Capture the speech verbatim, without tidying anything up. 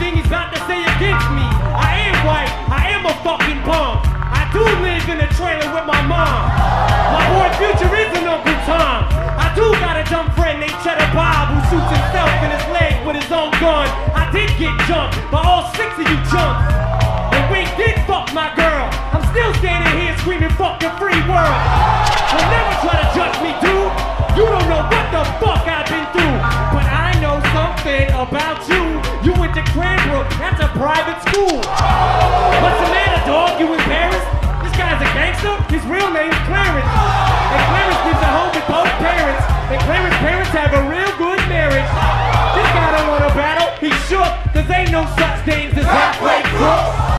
everything he's about to say against me. I am white, I am a fucking punk. I do live in a trailer with my mom. My boy Future is an Uncle Tom. I do got a dumb friend named Cheddar Bob who shoots himself in his leg with his own gun. I did get jumped by all six of you chumps. And we did fuck my girl. I'm still standing here screaming fuck the free world. Don't never try to judge me, dude. You don't know what the fuck I've been through. But I know something about you. You went to Cranbrook, that's a private school. What's the matter, dog? You embarrassed? This guy's a gangster? His real name is Clarence. And Clarence lives at home with both parents. And Clarence's parents have a real good marriage. This guy don't want to battle, he's shook. Cause ain't no such things as halfway crooks.